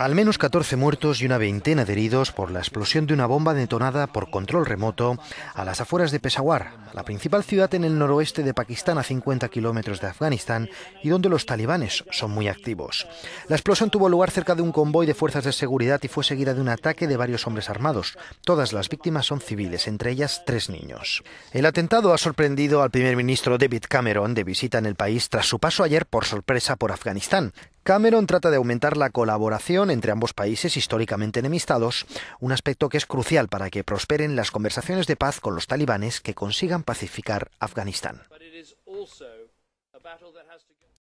Al menos 14 muertos y una veintena de heridos por la explosión de una bomba detonada por control remoto a las afueras de Peshawar, la principal ciudad en el noroeste de Pakistán, a 50 kilómetros de Afganistán, y donde los talibanes son muy activos. La explosión tuvo lugar cerca de un convoy de fuerzas de seguridad y fue seguida de un ataque de varios hombres armados. Todas las víctimas son civiles, entre ellas 3 niños. El atentado ha sorprendido al primer ministro David Cameron, de visita en el país tras su paso ayer por sorpresa por Afganistán. Cameron trata de aumentar la colaboración entre ambos países históricamente enemistados, un aspecto que es crucial para que prosperen las conversaciones de paz con los talibanes que consigan pacificar Afganistán.